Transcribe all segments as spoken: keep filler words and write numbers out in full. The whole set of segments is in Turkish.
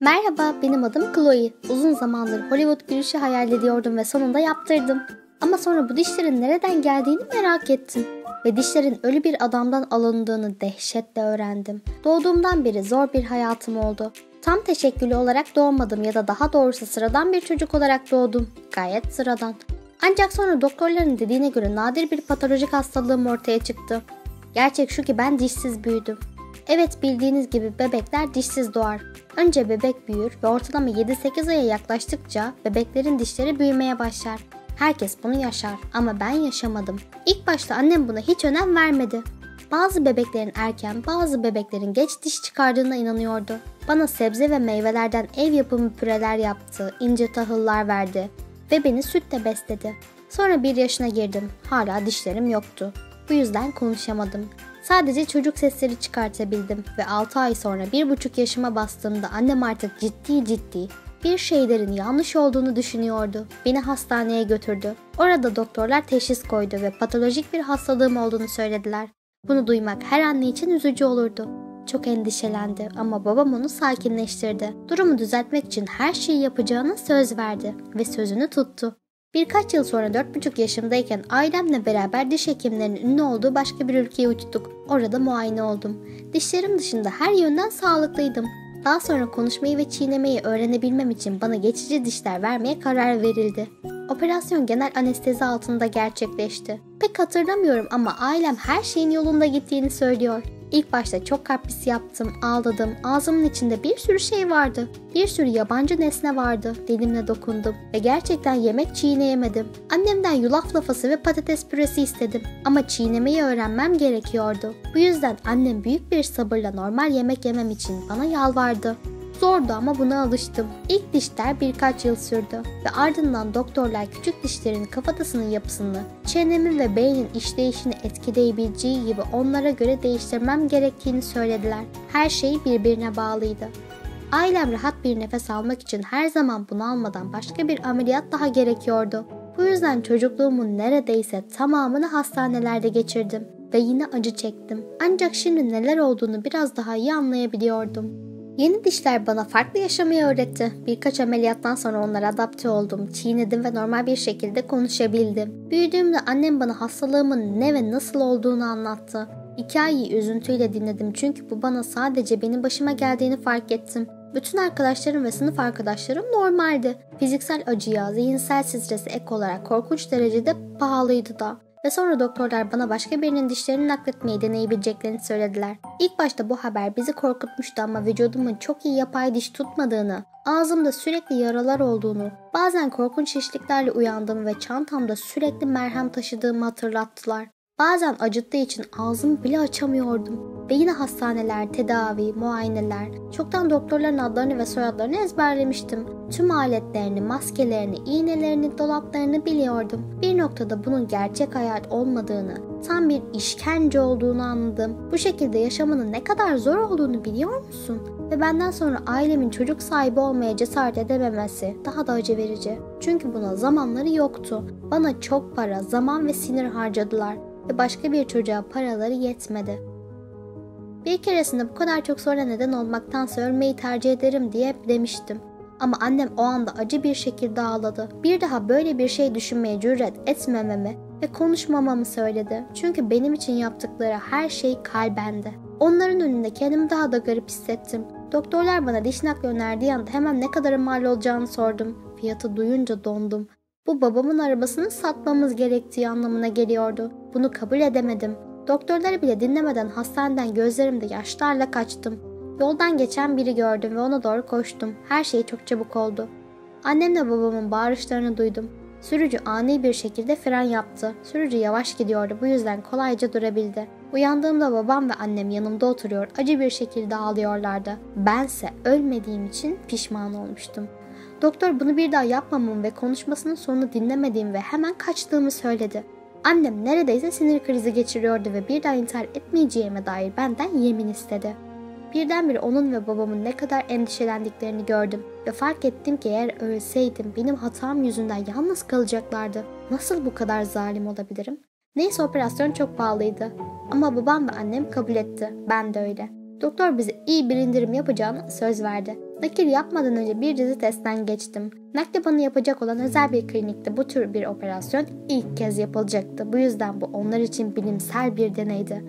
Merhaba, benim adım Chloe. Uzun zamandır Hollywood gülüşü hayal ediyordum ve sonunda yaptırdım. Ama sonra bu dişlerin nereden geldiğini merak ettim. Ve dişlerin ölü bir adamdan alındığını dehşetle öğrendim. Doğduğumdan beri zor bir hayatım oldu. Tam teşekküllü olarak doğmadım ya da daha doğrusu sıradan bir çocuk olarak doğdum. Gayet sıradan. Ancak sonra doktorların dediğine göre nadir bir patolojik hastalığım ortaya çıktı. Gerçek şu ki ben dişsiz büyüdüm. Evet, bildiğiniz gibi bebekler dişsiz doğar. Önce bebek büyür ve ortalama yedi sekiz aya yaklaştıkça bebeklerin dişleri büyümeye başlar. Herkes bunu yaşar ama ben yaşamadım. İlk başta annem buna hiç önem vermedi. Bazı bebeklerin erken, bazı bebeklerin geç diş çıkardığına inanıyordu. Bana sebze ve meyvelerden ev yapımı püreler yaptı, ince tahıllar verdi ve beni sütle besledi. Sonra bir yaşına girdim, hala dişlerim yoktu. Bu yüzden konuşamadım. Sadece çocuk sesleri çıkartabildim ve altı ay sonra bir buçuk yaşıma bastığımda annem artık ciddi ciddi bir şeylerin yanlış olduğunu düşünüyordu. Beni hastaneye götürdü. Orada doktorlar teşhis koydu ve patolojik bir hastalığım olduğunu söylediler. Bunu duymak her anne için üzücü olurdu. Çok endişelendi ama babam onu sakinleştirdi. Durumu düzeltmek için her şeyi yapacağına söz verdi ve sözünü tuttu. Birkaç yıl sonra dört buçuk yaşımdayken ailemle beraber diş hekimlerinin ünlü olduğu başka bir ülkeye uçtuk. Orada muayene oldum. Dişlerim dışında her yönden sağlıklıydım. Daha sonra konuşmayı ve çiğnemeyi öğrenebilmem için bana geçici dişler vermeye karar verildi. Operasyon genel anestezi altında gerçekleşti. Pek hatırlamıyorum ama ailem her şeyin yolunda gittiğini söylüyor. İlk başta çok kapris yaptım, ağladım, ağzımın içinde bir sürü şey vardı. Bir sürü yabancı nesne vardı, dilimle dokundum ve gerçekten yemek çiğneyemedim. Annemden yulaf lafası ve patates püresi istedim ama çiğnemeyi öğrenmem gerekiyordu. Bu yüzden annem büyük bir sabırla normal yemek yemem için bana yalvardı. Zordu ama buna alıştım. İlk dişler birkaç yıl sürdü ve ardından doktorlar küçük dişlerin kafatasının yapısını, çenemin ve beynin işleyişini etkileyebileceği gibi onlara göre değiştirmem gerektiğini söylediler. Her şey birbirine bağlıydı. Ailem rahat bir nefes almak için her zaman bunalmadan başka bir ameliyat daha gerekiyordu. Bu yüzden çocukluğumun neredeyse tamamını hastanelerde geçirdim ve yine acı çektim. Ancak şimdi neler olduğunu biraz daha iyi anlayabiliyordum. Yeni dişler bana farklı yaşamayı öğretti. Birkaç ameliyattan sonra onlara adapte oldum, çiğnedim ve normal bir şekilde konuşabildim. Büyüdüğümde annem bana hastalığımın ne ve nasıl olduğunu anlattı. Hikayeyi üzüntüyle dinledim çünkü bu bana sadece benim başıma geldiğini fark ettim. Bütün arkadaşlarım ve sınıf arkadaşlarım normaldi. Fiziksel acıya, zihinsel strese ek olarak korkunç derecede pahalıydı da. Ve sonra doktorlar bana başka birinin dişlerini nakletmeyi deneyebileceklerini söylediler. İlk başta bu haber bizi korkutmuştu ama vücudumun çok iyi yapay diş tutmadığını, ağzımda sürekli yaralar olduğunu, bazen korkunç şişliklerle uyandığımı ve çantamda sürekli merhem taşıdığımı hatırlattılar. Bazen acıttığı için ağzımı bile açamıyordum. Ve yine hastaneler, tedavi, muayeneler, çoktan doktorların adlarını ve soyadlarını ezberlemiştim. Tüm aletlerini, maskelerini, iğnelerini, dolaplarını biliyordum. Bir noktada bunun gerçek hayat olmadığını, tam bir işkence olduğunu anladım. Bu şekilde yaşamanın ne kadar zor olduğunu biliyor musun? Ve benden sonra ailemin çocuk sahibi olmaya cesaret edememesi daha da acı verici. Çünkü buna zamanları yoktu. Bana çok para, zaman ve sinir harcadılar. Ve başka bir çocuğa paraları yetmedi. Bir keresinde bu kadar çok sonra neden olmaktansa ölmeyi tercih ederim diye demiştim. Ama annem o anda acı bir şekilde ağladı. Bir daha böyle bir şey düşünmeye cüret etmememi ve konuşmamamı söyledi. Çünkü benim için yaptıkları her şey kalbendi. Onların önünde kendimi daha da garip hissettim. Doktorlar bana diş nakli önerdiği anda hemen ne kadar mal olacağını sordum. Fiyatı duyunca dondum. Bu babamın arabasını satmamız gerektiği anlamına geliyordu. Bunu kabul edemedim. Doktorları bile dinlemeden hastaneden gözlerimde yaşlarla kaçtım. Yoldan geçen biri gördüm ve ona doğru koştum. Her şey çok çabuk oldu. Annemle babamın bağırışlarını duydum. Sürücü ani bir şekilde fren yaptı. Sürücü yavaş gidiyordu, bu yüzden kolayca durabildi. Uyandığımda babam ve annem yanımda oturuyor, acı bir şekilde ağlıyorlardı. Bense ölmediğim için pişman olmuştum. Doktor bunu bir daha yapmamamı ve konuşmasının sonunu dinlemediğimi ve hemen kaçtığımı söyledi. Annem neredeyse sinir krizi geçiriyordu ve bir daha intihar etmeyeceğime dair benden yemin istedi. Birdenbire onun ve babamın ne kadar endişelendiklerini gördüm ve fark ettim ki eğer ölseydim benim hatam yüzünden yalnız kalacaklardı. Nasıl bu kadar zalim olabilirim? Neyse, operasyon çok pahalıydı ama babam ve annem kabul etti, ben de öyle. Doktor bize iyi bir indirim yapacağını söz verdi. Nakil yapmadan önce bir dizi testten geçtim. Nakli bana yapacak olan özel bir klinikte bu tür bir operasyon ilk kez yapılacaktı. Bu yüzden bu onlar için bilimsel bir deneydi.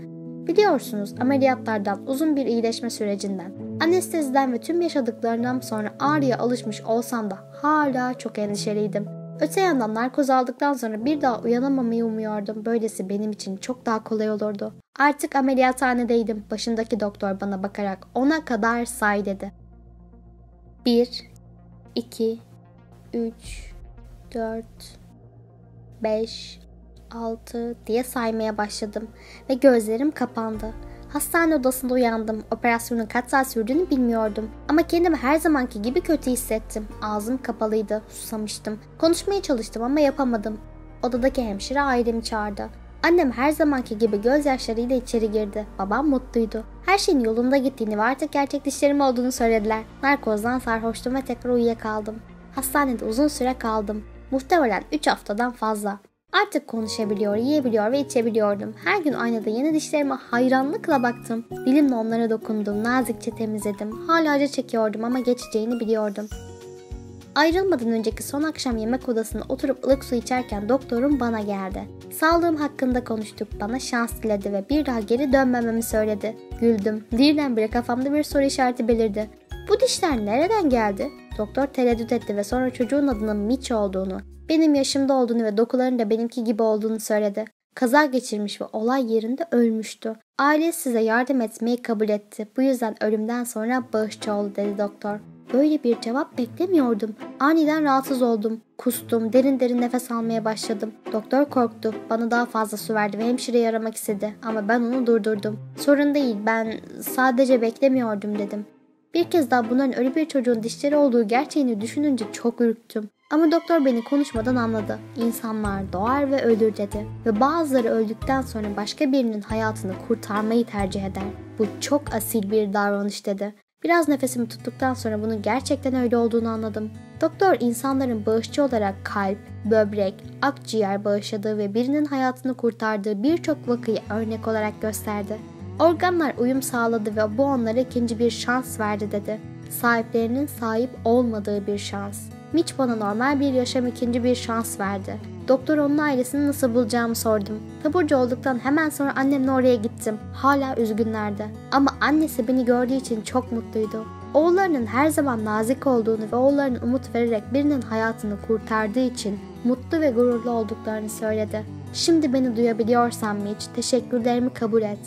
Biliyorsunuz, ameliyatlardan, uzun bir iyileşme sürecinden, anesteziden ve tüm yaşadıklarından sonra ağrıya alışmış olsam da hala çok endişeliydim. Öte yandan narkoz aldıktan sonra bir daha uyanamamayı umuyordum. Böylesi benim için çok daha kolay olurdu. Artık ameliyathanedeydim. Başındaki doktor bana bakarak ona kadar say dedi. bir, iki, üç, dört, beş, altı diye saymaya başladım ve gözlerim kapandı. Hastane odasında uyandım. Operasyonun kaç saat sürdüğünü bilmiyordum. Ama kendimi her zamanki gibi kötü hissettim. Ağzım kapalıydı, susamıştım. Konuşmaya çalıştım ama yapamadım. Odadaki hemşire ailemi çağırdı. Annem her zamanki gibi gözyaşlarıyla içeri girdi. Babam mutluydu. Her şeyin yolunda gittiğini ve artık gerçek dişlerim olduğunu söylediler. Narkozdan sarhoştum ve tekrar uyuyakaldım. Hastanede uzun süre kaldım. Muhtemelen üç haftadan fazla. Artık konuşabiliyor, yiyebiliyor ve içebiliyordum. Her gün aynada yeni dişlerime hayranlıkla baktım. Dilimle onlara dokundum, nazikçe temizledim. Hala acı çekiyordum ama geçeceğini biliyordum. Ayrılmadan önceki son akşam yemek odasında oturup ılık su içerken doktorum bana geldi. Sağlığım hakkında konuştuk, bana şans diledi ve bir daha geri dönmememi söyledi. Güldüm. Birdenbire kafamda bir soru işareti belirdi. Bu dişler nereden geldi? Doktor tereddüt etti ve sonra çocuğun adının Mitch olduğunu, benim yaşımda olduğunu ve dokuların da benimki gibi olduğunu söyledi. Kaza geçirmiş ve olay yerinde ölmüştü. Aile size yardım etmeyi kabul etti. Bu yüzden ölümden sonra bağışçı oldu dedi doktor. Böyle bir cevap beklemiyordum. Aniden rahatsız oldum. Kustum, derin derin nefes almaya başladım. Doktor korktu. Bana daha fazla su verdi ve hemşireyi aramak istedi. Ama ben onu durdurdum. Sorun değil, ben sadece beklemiyordum dedim. Bir kez daha bunların ölü bir çocuğun dişleri olduğu gerçeğini düşününce çok ürktüm. Ama doktor beni konuşmadan anladı. İnsanlar doğar ve ölür dedi. Ve bazıları öldükten sonra başka birinin hayatını kurtarmayı tercih eder. Bu çok asil bir davranış dedi. Biraz nefesimi tuttuktan sonra bunun gerçekten öyle olduğunu anladım. Doktor insanların bağışçı olarak kalp, böbrek, akciğer bağışladığı ve birinin hayatını kurtardığı birçok vakayı örnek olarak gösterdi. Organlar uyum sağladı ve bu onlara ikinci bir şans verdi dedi. Sahiplerinin sahip olmadığı bir şans. Mitch bana normal bir yaşam ikinci bir şans verdi. Doktor onun ailesini nasıl bulacağımı sordum. Taburcu olduktan hemen sonra annemle oraya gittim. Hala üzgünlerdi. Ama annesi beni gördüğü için çok mutluydu. Oğullarının her zaman nazik olduğunu ve oğullarının umut vererek birinin hayatını kurtardığı için mutlu ve gururlu olduklarını söyledi. Şimdi beni duyabiliyorsan Mitch, teşekkürlerimi kabul et.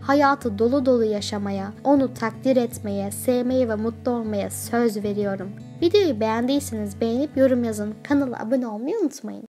Hayatı dolu dolu yaşamaya, onu takdir etmeye, sevmeye ve mutlu olmaya söz veriyorum. Videoyu beğendiyseniz beğenip yorum yazın. Kanala abone olmayı unutmayın.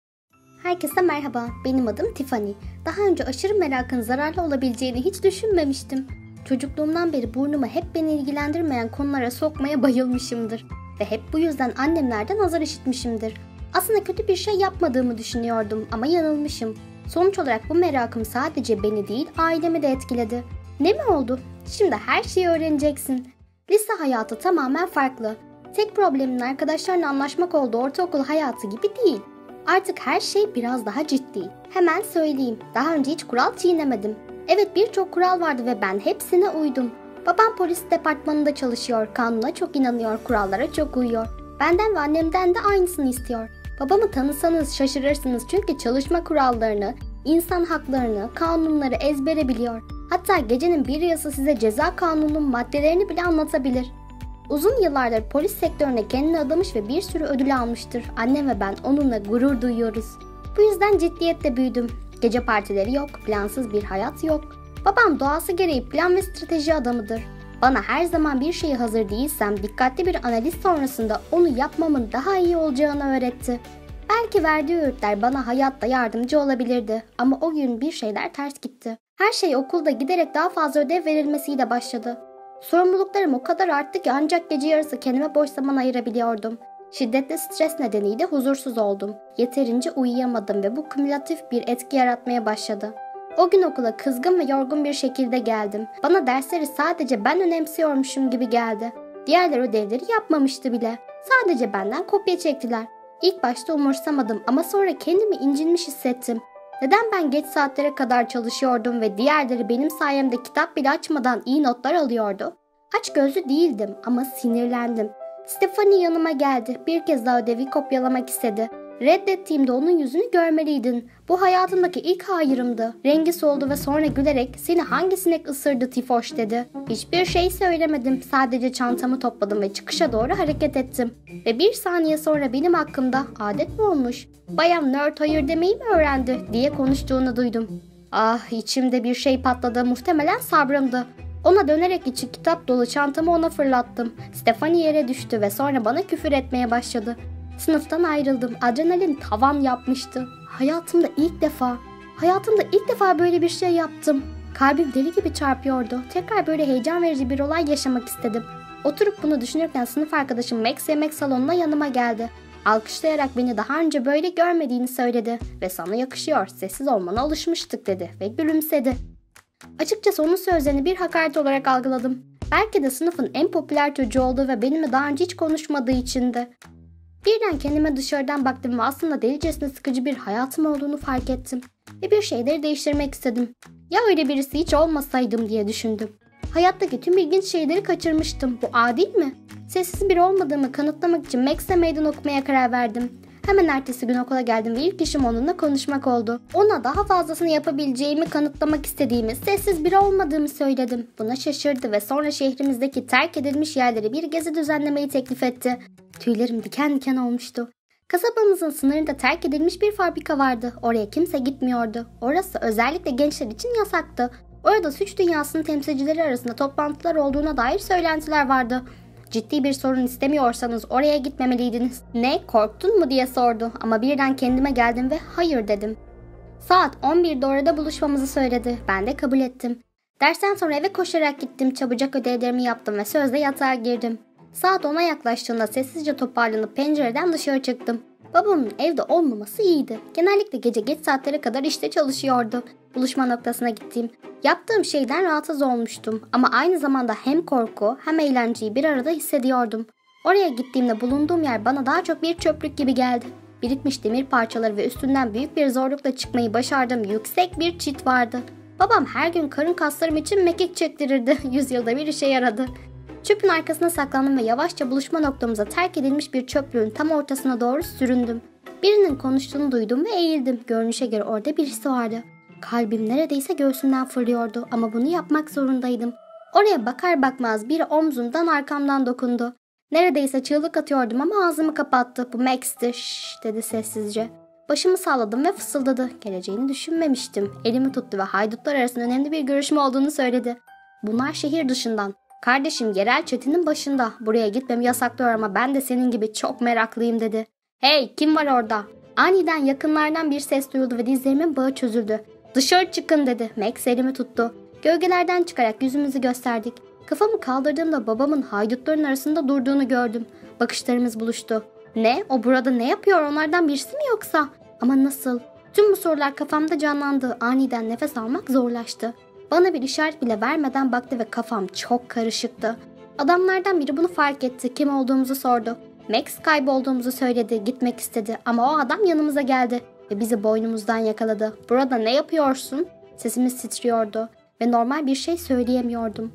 Herkese merhaba, benim adım Tiffany. Daha önce aşırı merakın zararlı olabileceğini hiç düşünmemiştim. Çocukluğumdan beri burnumu hep beni ilgilendirmeyen konulara sokmaya bayılmışımdır. Ve hep bu yüzden annemlerden azar işitmişimdir. Aslında kötü bir şey yapmadığımı düşünüyordum ama yanılmışım. Sonuç olarak bu merakım sadece beni değil, ailemi de etkiledi. Ne mi oldu? Şimdi her şeyi öğreneceksin. Lise hayatı tamamen farklı. Tek problemin arkadaşlarla anlaşmak olduğu ortaokul hayatı gibi değil. Artık her şey biraz daha ciddi. Hemen söyleyeyim, daha önce hiç kural çiğnemedim. Evet, birçok kural vardı ve ben hepsine uydum. Babam polis departmanında çalışıyor, kanuna çok inanıyor, kurallara çok uyuyor. Benden ve annemden de aynısını istiyor. Babamı tanısanız şaşırırsınız çünkü çalışma kurallarını, insan haklarını, kanunları ezbere biliyor. Hatta gecenin bir yarısı size ceza kanununun maddelerini bile anlatabilir. Uzun yıllardır polis sektörüne kendini adamış ve bir sürü ödül almıştır. Annem ve ben onunla gurur duyuyoruz. Bu yüzden ciddiyetle büyüdüm. Gece partileri yok, plansız bir hayat yok. Babam doğası gereği plan ve strateji adamıdır. Bana her zaman bir şeye hazır değilsem dikkatli bir analiz sonrasında onu yapmamın daha iyi olacağını öğretti. Belki verdiği öğütler bana hayatta yardımcı olabilirdi ama o gün bir şeyler ters gitti. Her şey okulda giderek daha fazla ödev verilmesiyle başladı. Sorumluluklarım o kadar arttı ki ancak gece yarısı kendime boş zaman ayırabiliyordum. Şiddetli stres nedeniyle huzursuz oldum. Yeterince uyuyamadım ve bu kümülatif bir etki yaratmaya başladı. O gün okula kızgın ve yorgun bir şekilde geldim. Bana dersleri sadece ben önemsiyormuşum gibi geldi. Diğerler ödevleri yapmamıştı bile. Sadece benden kopya çektiler. İlk başta umursamadım ama sonra kendimi incinmiş hissettim. Neden ben geç saatlere kadar çalışıyordum ve diğerleri benim sayemde kitap bile açmadan iyi notlar alıyordu? Açgözlü değildim ama sinirlendim. Stephanie yanıma geldi. Bir kez daha ödevi kopyalamak istedi. Reddettiğimde onun yüzünü görmeliydin. Bu hayatımdaki ilk hayırımdı. Rengi soldu ve sonra gülerek seni hangi sinek ısırdı Tifoş dedi. Hiçbir şey söylemedim. Sadece çantamı topladım ve çıkışa doğru hareket ettim. Ve bir saniye sonra benim hakkımda adet mi olmuş? Bayan nerd hayır demeyi mi öğrendi diye konuştuğunu duydum. Ah, içimde bir şey patladı. Muhtemelen sabrımdı. Ona dönerek içi kitap dolu çantamı ona fırlattım. Stephanie yere düştü ve sonra bana küfür etmeye başladı. Sınıftan ayrıldım. Adrenalin tavan yapmıştı. Hayatımda ilk defa, hayatımda ilk defa böyle bir şey yaptım. Kalbim deli gibi çarpıyordu. Tekrar böyle heyecan verici bir olay yaşamak istedim. Oturup bunu düşünürken sınıf arkadaşım Max yemek salonuna yanıma geldi. Alkışlayarak beni daha önce böyle görmediğini söyledi. Ve sana yakışıyor, sessiz olmana alışmıştık dedi ve gülümsedi. Açıkçası onun sözlerini bir hakaret olarak algıladım. Belki de sınıfın en popüler çocuğu olduğu ve benimle daha önce hiç konuşmadığı içindi. Birden kendime dışarıdan baktım ve aslında delicesine sıkıcı bir hayatım olduğunu fark ettim. Ve bir şeyleri değiştirmek istedim. Ya öyle birisi hiç olmasaydım diye düşündüm. Hayattaki tüm ilginç şeyleri kaçırmıştım. Bu adil mi? Sessiz biri olmadığımı kanıtlamak için Max'e meydan okumaya karar verdim. Hemen ertesi gün okula geldim ve ilk işim onunla konuşmak oldu. Ona daha fazlasını yapabileceğimi kanıtlamak istediğimi, sessiz biri olmadığımı söyledim. Buna şaşırdı ve sonra şehrimizdeki terk edilmiş yerlere bir gezi düzenlemeyi teklif etti. Tüylerim diken diken olmuştu. Kasabamızın sınırında terk edilmiş bir fabrika vardı. Oraya kimse gitmiyordu. Orası özellikle gençler için yasaktı. Orada suç dünyasının temsilcileri arasında toplantılar olduğuna dair söylentiler vardı. Ciddi bir sorun istemiyorsanız oraya gitmemeliydiniz. Ne, korktun mu diye sordu ama birden kendime geldim ve hayır dedim. Saat on birde orada buluşmamızı söyledi. Ben de kabul ettim. Dersten sonra eve koşarak gittim. Çabucak ödevlerimi yaptım ve sözle yatağa girdim. Saat ona yaklaştığında sessizce toparlanıp pencereden dışarı çıktım. Babamın evde olmaması iyiydi. Genellikle gece geç saatlere kadar işte çalışıyordu. Buluşma noktasına gittiğim, yaptığım şeyden rahatsız olmuştum. Ama aynı zamanda hem korku hem eğlenceyi bir arada hissediyordum. Oraya gittiğimde bulunduğum yer bana daha çok bir çöplük gibi geldi. Birikmiş demir parçaları ve üstünden büyük bir zorlukla çıkmayı başardığım yüksek bir çit vardı. Babam her gün karın kaslarım için mekik çektirirdi. Yüzyılda bir işe yaradı. Çöpün arkasına saklandım ve yavaşça buluşma noktamıza terk edilmiş bir çöplüğün tam ortasına doğru süründüm. Birinin konuştuğunu duydum ve eğildim. Görünüşe göre orada birisi vardı. Kalbim neredeyse göğsümden fırlıyordu ama bunu yapmak zorundaydım. Oraya bakar bakmaz biri omzumdan arkamdan dokundu. Neredeyse çığlık atıyordum ama ağzımı kapattı. Bu Max'ti, şşş dedi sessizce. Başımı salladım ve fısıldadı. Geleceğini düşünmemiştim. Elimi tuttu ve haydutlar arasında önemli bir görüşme olduğunu söyledi. Bunlar şehir dışından. Kardeşim yerel çetinin başında. Buraya gitmemi yasaklıyor ama ben de senin gibi çok meraklıyım dedi. Hey, kim var orada? Aniden yakınlardan bir ses duyuldu ve dizlerimin bağı çözüldü. Dışarı çıkın dedi. Max elimi tuttu. Gölgelerden çıkarak yüzümüzü gösterdik. Kafamı kaldırdığımda babamın haydutların arasında durduğunu gördüm. Bakışlarımız buluştu. Ne? O burada ne yapıyor? Onlardan birisi mi yoksa? Ama nasıl? Tüm bu sorular kafamda canlandı. Aniden nefes almak zorlaştı. Bana bir işaret bile vermeden baktı ve kafam çok karışıktı. Adamlardan biri bunu fark etti. Kim olduğumuzu sordu. Max kaybolduğumuzu söyledi. Gitmek istedi ama o adam yanımıza geldi ve bizi boynumuzdan yakaladı. Burada ne yapıyorsun? Sesimiz titriyordu ve normal bir şey söyleyemiyordum.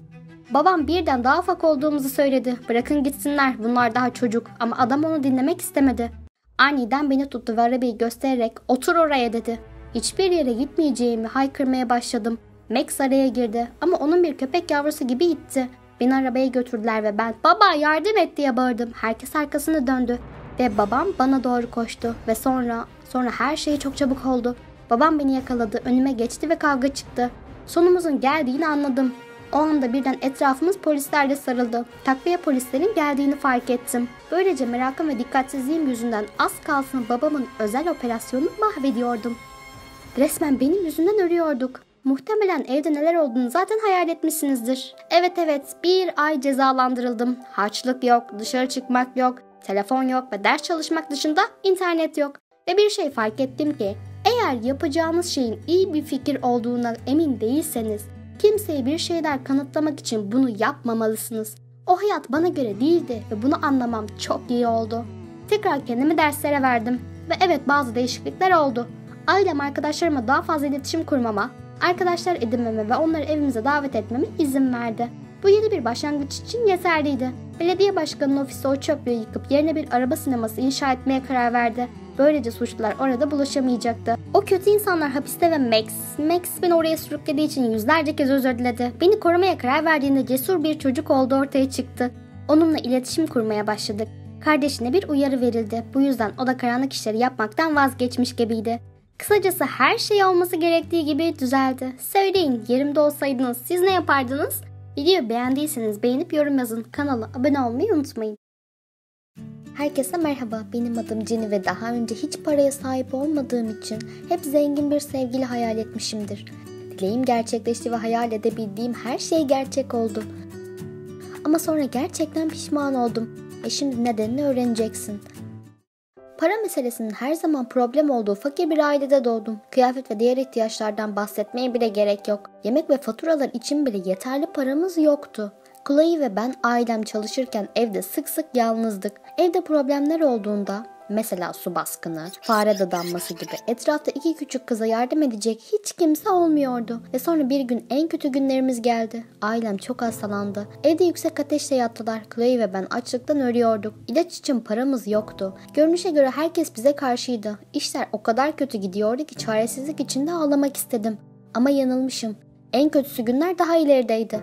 Babam birden daha ufak olduğumuzu söyledi. Bırakın gitsinler, bunlar daha çocuk ama adam onu dinlemek istemedi. Aniden beni tuttu ve arabayı göstererek otur oraya dedi. Hiçbir yere gitmeyeceğimi haykırmaya başladım. Max araya girdi ama onun bir köpek yavrusu gibi gitti. Beni arabaya götürdüler ve ben baba yardım et diye bağırdım. Herkes arkasını döndü ve babam bana doğru koştu ve sonra sonra her şey çok çabuk oldu. Babam beni yakaladı, önüme geçti ve kavga çıktı. Sonumuzun geldiğini anladım. O anda birden etrafımız polislerle sarıldı. Takviye polislerin geldiğini fark ettim. Böylece merakım ve dikkatsizliğim yüzünden az kalsın babamın özel operasyonunu mahvediyordum. Resmen benim yüzümden ölüyorduk. Muhtemelen evde neler olduğunu zaten hayal etmişsinizdir. Evet evet, bir ay cezalandırıldım. Harçlık yok, dışarı çıkmak yok, telefon yok ve ders çalışmak dışında internet yok. Ve bir şey fark ettim ki eğer yapacağınız şeyin iyi bir fikir olduğuna emin değilseniz kimseye bir şeyler kanıtlamak için bunu yapmamalısınız. O hayat bana göre değildi ve bunu anlamam çok iyi oldu. Tekrar kendimi derslere verdim ve evet bazı değişiklikler oldu. ailem arkadaşlarıma daha fazla iletişim kurmama, arkadaşlar edinmeme ve onları evimize davet etmeme izin verdi. Bu yeni bir başlangıç için yeterliydi. Belediye başkanının ofisi o çöplüğü yıkıp yerine bir araba sineması inşa etmeye karar verdi. Böylece suçlular orada buluşamayacaktı. O kötü insanlar hapiste ve Max, Max beni oraya sürüklediği için yüzlerce kez özür diledi. Beni korumaya karar verdiğinde cesur bir çocuk olduğu ortaya çıktı. Onunla iletişim kurmaya başladık. Kardeşine bir uyarı verildi. Bu yüzden o da karanlık işleri yapmaktan vazgeçmiş gibiydi. Kısacası her şey olması gerektiği gibi düzeldi. Söyleyin, yerimde olsaydınız siz ne yapardınız? Videoyu beğendiyseniz beğenip yorum yazın. Kanala abone olmayı unutmayın. Herkese merhaba, benim adım Jenny ve daha önce hiç paraya sahip olmadığım için hep zengin bir sevgili hayal etmişimdir. Dileğim gerçekleşti ve hayal edebildiğim her şey gerçek oldu. Ama sonra gerçekten pişman oldum. E şimdi nedenini öğreneceksin. Para meselesinin her zaman problem olduğu fakir bir ailede doğdum. Kıyafet ve diğer ihtiyaçlardan bahsetmeye bile gerek yok. Yemek ve faturalar için bile yeterli paramız yoktu. Chloe ve ben ailem çalışırken evde sık sık yalnızdık. Evde problemler olduğunda, mesela su baskını, fare dadanması gibi etrafta iki küçük kıza yardım edecek hiç kimse olmuyordu. Ve sonra bir gün en kötü günlerimiz geldi. Ailem çok hastalandı. Evde yüksek ateşle yattılar. Chloe ve ben açlıktan ölüyorduk. İlaç için paramız yoktu. Görünüşe göre herkes bize karşıydı. İşler o kadar kötü gidiyordu ki çaresizlik içinde ağlamak istedim. Ama yanılmışım. En kötüsü günler daha ilerideydi.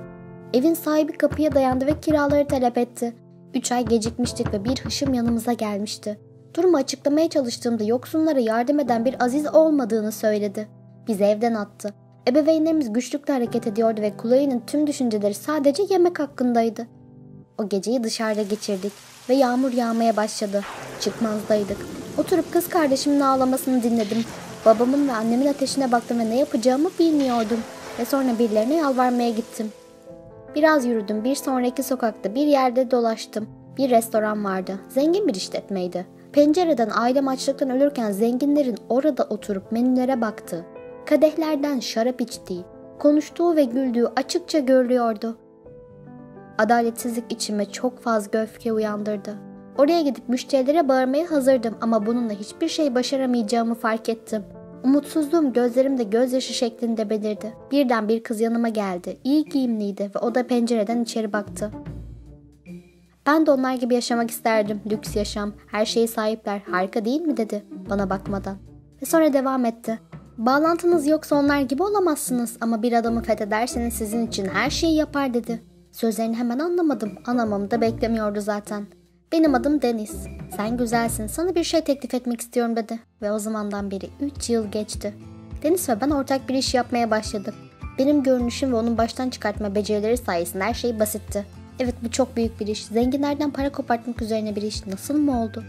Evin sahibi kapıya dayandı ve kiraları talep etti. Üç ay gecikmiştik ve bir hışım yanımıza gelmişti. Durumu açıklamaya çalıştığımda yoksullara yardım eden bir aziz olmadığını söyledi. Bizi evden attı. Ebeveynlerimiz güçlükle hareket ediyordu ve Chloe'nin tüm düşünceleri sadece yemek hakkındaydı. O geceyi dışarıda geçirdik ve yağmur yağmaya başladı. Çıkmazdaydık. Oturup kız kardeşimin ağlamasını dinledim. Babamın ve annemin ateşine baktım ve ne yapacağımı bilmiyordum. Ve sonra birilerine yalvarmaya gittim. Biraz yürüdüm. Bir sonraki sokakta bir yerde dolaştım. Bir restoran vardı. Zengin bir işletmeydi. Pencereden ailem açlıktan ölürken zenginlerin orada oturup menülere baktı. Kadehlerden şarap içtiği, konuştuğu ve güldüğü açıkça görülüyordu. Adaletsizlik içime çok fazla öfke uyandırdı. Oraya gidip müşterilere bağırmaya hazırdım ama bununla hiçbir şey başaramayacağımı fark ettim. Umutsuzluğum gözlerimde gözyaşı şeklinde belirdi. Birden bir kız yanıma geldi. İyi giyimliydi ve o da pencereden içeri baktı. Ben de onlar gibi yaşamak isterdim. Lüks yaşam, her şeye sahipler, harika değil mi dedi bana bakmadan. Ve sonra devam etti. Bağlantınız yoksa onlar gibi olamazsınız ama bir adamı fethederseniz sizin için her şeyi yapar dedi. Sözlerini hemen anlamadım. Anlamamı da beklemiyordu zaten. Benim adım Deniz. Sen güzelsin, sana bir şey teklif etmek istiyorum dedi. Ve o zamandan beri üç yıl geçti. Deniz ve ben ortak bir iş yapmaya başladık. Benim görünüşüm ve onun baştan çıkartma becerileri sayesinde her şey basitti. Evet, bu çok büyük bir iş. Zenginlerden para kopartmak üzerine bir iş. Nasıl mı oldu?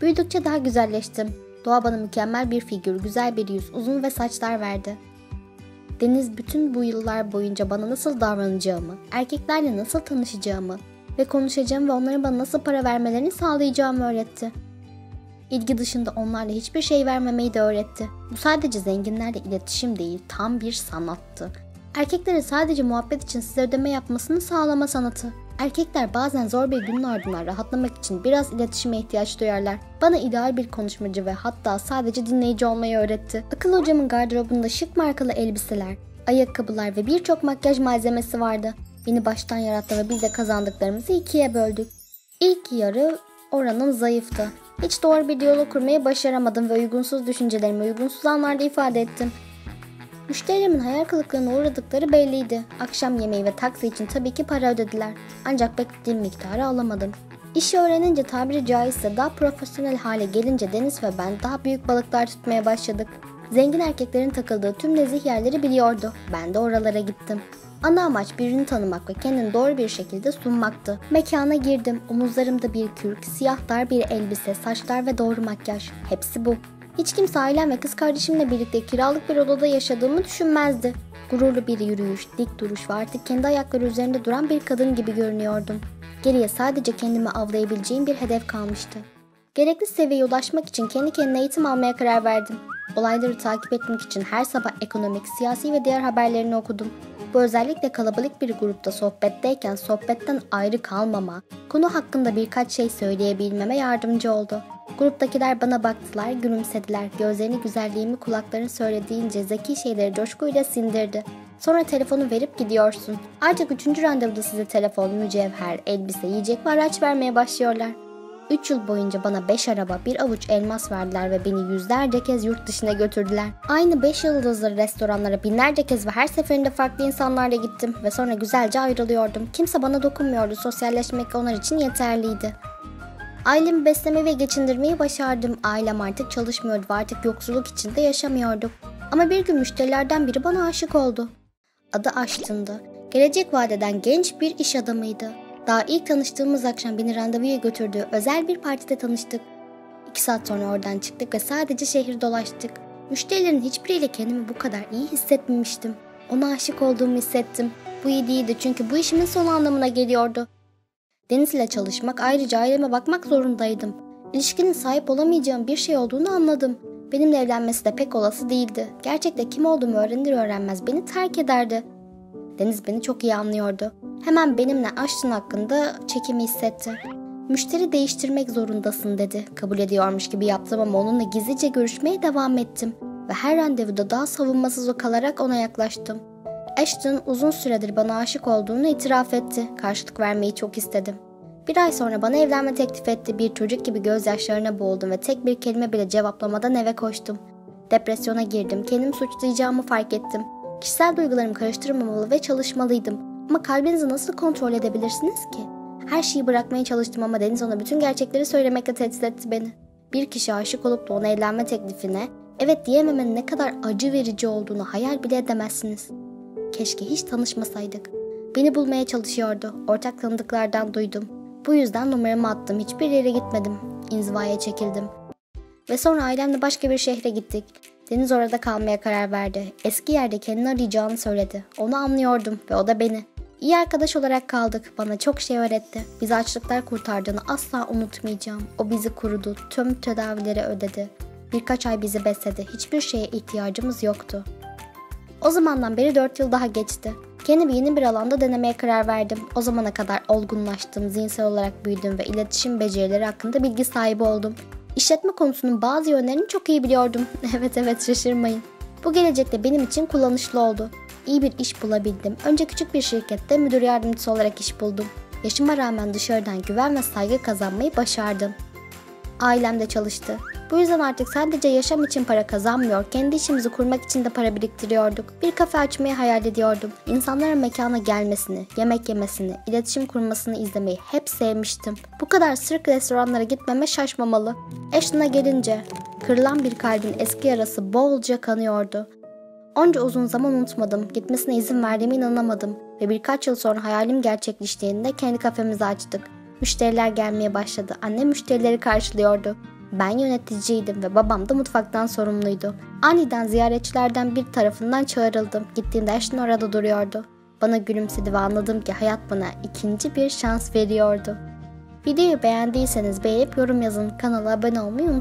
Büyüdükçe daha güzelleştim. Doğa bana mükemmel bir figür, güzel bir yüz, uzun ve saçlar verdi. Deniz bütün bu yıllar boyunca bana nasıl davranacağımı, erkeklerle nasıl tanışacağımı ve konuşacağımı ve onların bana nasıl para vermelerini sağlayacağımı öğretti. İlgi dışında onlarla hiçbir şey vermemeyi de öğretti. Bu sadece zenginlerle iletişim değil, tam bir sanattı. Erkeklere sadece muhabbet için size ödeme yapmasını sağlama sanatı. Erkekler bazen zor bir günün ardından rahatlamak için biraz iletişime ihtiyaç duyarlar. Bana ideal bir konuşmacı ve hatta sadece dinleyici olmayı öğretti. Akıl hocamın gardırobunda şık markalı elbiseler, ayakkabılar ve birçok makyaj malzemesi vardı. Beni baştan yarattı ve biz de kazandıklarımızı ikiye böldük. İlk yarı oranın zayıftı. Hiç doğru bir diyalog kurmayı başaramadım ve uygunsuz düşüncelerimi uygunsuz anlarda ifade ettim. Müşterilerimin hayal kırıklığına uğradıkları belliydi. Akşam yemeği ve taksi için tabii ki para ödediler. Ancak beklediğim miktarı alamadım. İşi öğrenince tabiri caizse daha profesyonel hale gelince Deniz ve ben daha büyük balıklar tutmaya başladık. Zengin erkeklerin takıldığı tüm nezih yerleri biliyordu. Ben de oralara gittim. Ana amaç birini tanımak ve kendini doğru bir şekilde sunmaktı. Mekana girdim. Omuzlarımda bir kürk, siyah dar bir elbise, saçlar ve doğru makyaj. Hepsi bu. Hiç kimse ailem ve kız kardeşimle birlikte kiralık bir odada yaşadığımı düşünmezdi. Gururlu bir yürüyüş, dik duruş ve artık kendi ayakları üzerinde duran bir kadın gibi görünüyordum. Geriye sadece kendimi avlayabileceğim bir hedef kalmıştı. Gerekli seviyeye ulaşmak için kendi kendine eğitim almaya karar verdim. Olayları takip etmek için her sabah ekonomik, siyasi ve diğer haberlerini okudum. Bu özellikle kalabalık bir grupta sohbetteyken sohbetten ayrı kalmama, konu hakkında birkaç şey söyleyebilmeme yardımcı oldu. Gruptakiler bana baktılar, gülümsediler, gözlerini güzelliğimi kulakların söylediğince zeki şeyleri coşkuyla sindirdi. Sonra telefonu verip gidiyorsun. Ancak üçüncü randevuda size telefon, mücevher, elbise, yiyecek ve araç vermeye başlıyorlar. Üç yıl boyunca bana beş araba, bir avuç elmas verdiler ve beni yüzlerce kez yurt dışına götürdüler. Aynı beş yıldızlı restoranlara binlerce kez ve her seferinde farklı insanlarla gittim ve sonra güzelce ayrılıyordum. Kimse bana dokunmuyordu, sosyalleşmek onlar için yeterliydi. Ailemi beslemeyi ve geçindirmeyi başardım. Ailem artık çalışmıyordu ve artık yoksulluk içinde yaşamıyorduk. Ama bir gün müşterilerden biri bana aşık oldu. Adı Ashton'dı. Gelecek vadeden genç bir iş adamıydı. Daha ilk tanıştığımız akşam beni randevuya götürdüğü özel bir partide tanıştık. İki saat sonra oradan çıktık ve sadece şehir dolaştık. Müşterilerin hiçbiriyle kendimi bu kadar iyi hissetmemiştim. Ona aşık olduğumu hissettim. Bu iyi değildi çünkü bu işimin son anlamına geliyordu. Deniz ile çalışmak, ayrıca aileme bakmak zorundaydım. İlişkinin sahip olamayacağım bir şey olduğunu anladım. Benimle evlenmesi de pek olası değildi. Gerçekte kim olduğumu öğrenir öğrenmez beni terk ederdi. Deniz beni çok iyi anlıyordu. Hemen benimle Ashton hakkında çekimi hissetti. Müşteri değiştirmek zorundasın dedi. Kabul ediyormuş gibi yaptım ama onunla gizlice görüşmeye devam ettim. Ve her randevuda daha savunmasız kalarak ona yaklaştım. Ashton uzun süredir bana aşık olduğunu itiraf etti. Karşılık vermeyi çok istedim. Bir ay sonra bana evlenme teklif etti. Bir çocuk gibi gözyaşlarına boğuldum ve tek bir kelime bile cevaplamadan eve koştum. Depresyona girdim. Kendimi suçlayacağımı fark ettim. Kişisel duygularımı karıştırmamalı ve çalışmalıydım. Ama kalbinizi nasıl kontrol edebilirsiniz ki? Her şeyi bırakmaya çalıştım ama Deniz ona bütün gerçekleri söylemekle tehdit etti beni. Bir kişi aşık olup da ona evlenme teklifine evet diyememenin ne kadar acı verici olduğunu hayal bile edemezsiniz. Keşke hiç tanışmasaydık. Beni bulmaya çalışıyordu. Ortak tanıdıklardan duydum. Bu yüzden numaramı attım. Hiçbir yere gitmedim. İnzivaya çekildim. Ve sonra ailemle başka bir şehre gittik. Deniz orada kalmaya karar verdi. Eski yerde kendini arayacağını söyledi. Onu anlıyordum ve o da beni. İyi arkadaş olarak kaldık. Bana çok şey öğretti. Bizi açlıklar kurtardığını asla unutmayacağım. O bizi korudu. Tüm tedavileri ödedi. Birkaç ay bizi besledi. Hiçbir şeye ihtiyacımız yoktu. O zamandan beri dört yıl daha geçti. Kendimi yeni bir alanda denemeye karar verdim. O zamana kadar olgunlaştım, zihinsel olarak büyüdüm ve iletişim becerileri hakkında bilgi sahibi oldum. İşletme konusunun bazı yönlerini çok iyi biliyordum. Evet evet şaşırmayın. Bu gelecekte benim için kullanışlı oldu. İyi bir iş bulabildim. Önce küçük bir şirkette müdür yardımcısı olarak iş buldum. Yaşıma rağmen dışarıdan güven ve saygı kazanmayı başardım. Ailem de çalıştı. Bu yüzden artık sadece yaşam için para kazanmıyor, kendi işimizi kurmak için de para biriktiriyorduk. Bir kafe açmayı hayal ediyordum. İnsanların mekana gelmesini, yemek yemesini, iletişim kurmasını izlemeyi hep sevmiştim. Bu kadar sırf restoranlara gitmeme şaşmamalı. Ashton'a gelince, kırılan bir kalbin eski yarası bolca kanıyordu. Onca uzun zaman unutmadım, gitmesine izin verdiğime inanamadım ve birkaç yıl sonra hayalim gerçekleştiğinde kendi kafemizi açtık. Müşteriler gelmeye başladı, annem müşterileri karşılıyordu. Ben yöneticiydim ve babam da mutfaktan sorumluydu. Aniden ziyaretçilerden bir tarafından çağrıldım. Gittiğimde Ashton orada duruyordu. Bana gülümsedi ve anladım ki hayat bana ikinci bir şans veriyordu. Videoyu beğendiyseniz beğenip yorum yazın. Kanala abone olmayı unutmayın.